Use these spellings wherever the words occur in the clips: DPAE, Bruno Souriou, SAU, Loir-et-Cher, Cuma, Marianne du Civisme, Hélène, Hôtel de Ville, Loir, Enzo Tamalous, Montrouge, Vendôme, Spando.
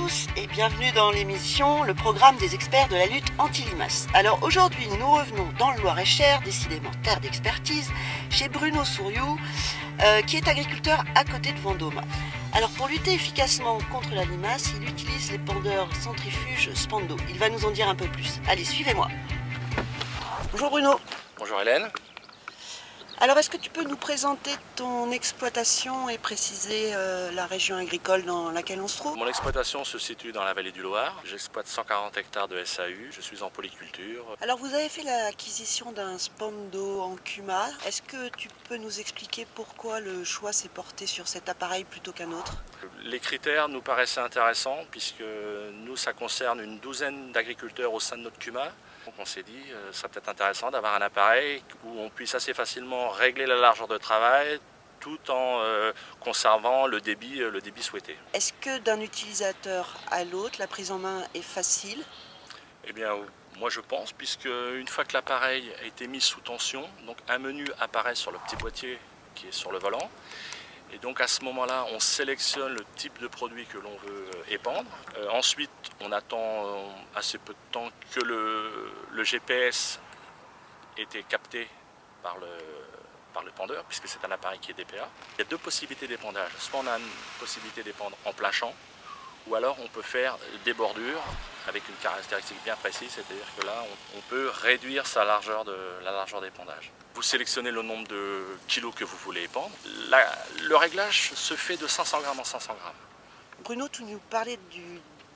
tous et bienvenue dans l'émission Le Programme des experts de la lutte anti-limaces. Alors aujourd'hui, nous revenons dans le Loir-et-Cher, décidément terre d'expertise, chez Bruno Souriou, qui est agriculteur à côté de Vendôme. Alors pour lutter efficacement contre la limace, il utilise les pendeurs centrifuges Spando. Il va nous en dire un peu plus. Allez, suivez-moi. Bonjour Bruno. Bonjour Hélène. Alors, est-ce que tu peux nous présenter ton exploitation et préciser la région agricole dans laquelle on se trouve? Mon exploitation se situe dans la vallée du Loir. J'exploite 140 hectares de SAU. Je suis en polyculture. Alors, vous avez fait l'acquisition d'un Spando en Cuma. Est-ce que tu peux nous expliquer pourquoi le choix s'est porté sur cet appareil plutôt qu'un autre? Les critères nous paraissaient intéressants puisque nous, ça concerne une douzaine d'agriculteurs au sein de notre Cuma. Donc on s'est dit, ça peut être intéressant d'avoir un appareil où on puisse assez facilement régler la largeur de travail tout en conservant le débit souhaité. Est-ce que d'un utilisateur à l'autre, la prise en main est facile? Eh bien, moi je pense, puisque une fois que l'appareil a été mis sous tension, donc un menu apparaît sur le petit boîtier qui est sur le volant. Et donc à ce moment-là, on sélectionne le type de produit que l'on veut épandre. Ensuite, on attend assez peu de temps que le GPS ait été capté par le pendeur, puisque c'est un appareil qui est DPA. Il y a deux possibilités d'épandage. Soit on a une possibilité d'épandre en plein champ, ou alors on peut faire des bordures avec une caractéristique bien précise, c'est-à-dire que là, on peut réduire la largeur d'épandage. Vous sélectionnez le nombre de kilos que vous voulez épandre. Le réglage se fait de 500 grammes en 500 grammes. Bruno, tu nous parlais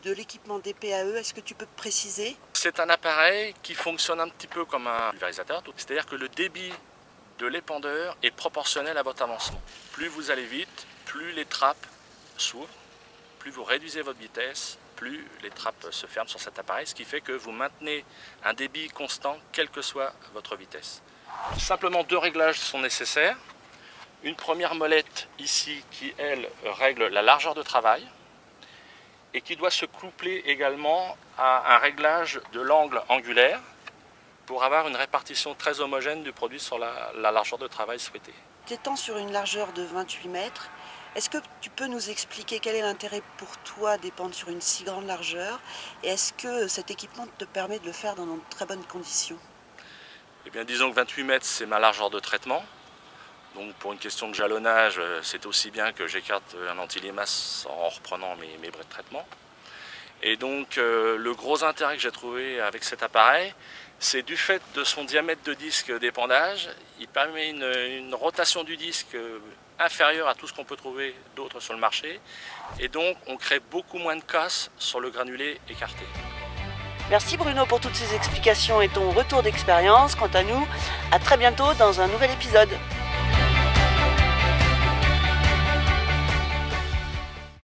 de l'équipement DPAE, est-ce que tu peux préciser? C'est un appareil qui fonctionne un petit peu comme un pulvérisateur, c'est-à-dire que le débit de l'épandeur est proportionnel à votre avancement. Plus vous allez vite, plus les trappes s'ouvrent, plus vous réduisez votre vitesse, plus les trappes se ferment sur cet appareil, ce qui fait que vous maintenez un débit constant, quelle que soit votre vitesse. Simplement deux réglages sont nécessaires. Une première molette ici qui, elle, règle la largeur de travail et qui doit se coupler également à un réglage de l'angle angulaire pour avoir une répartition très homogène du produit sur la largeur de travail souhaitée. T'étant sur une largeur de 28 mètres, est-ce que tu peux nous expliquer quel est l'intérêt pour toi d'épandre sur une si grande largeur et est-ce que cet équipement te permet de le faire dans de très bonnes conditions? Eh bien, disons que 28 mètres, c'est ma largeur de traitement. Donc pour une question de jalonnage, c'est aussi bien que j'écarte un anti-limace en reprenant mes brais de traitement. Et donc le gros intérêt que j'ai trouvé avec cet appareil, c'est du fait de son diamètre de disque d'épandage, il permet une rotation du disque inférieure à tout ce qu'on peut trouver d'autres sur le marché et donc on crée beaucoup moins de casse sur le granulé écarté. Merci Bruno pour toutes ces explications et ton retour d'expérience. Quant à nous, à très bientôt dans un nouvel épisode.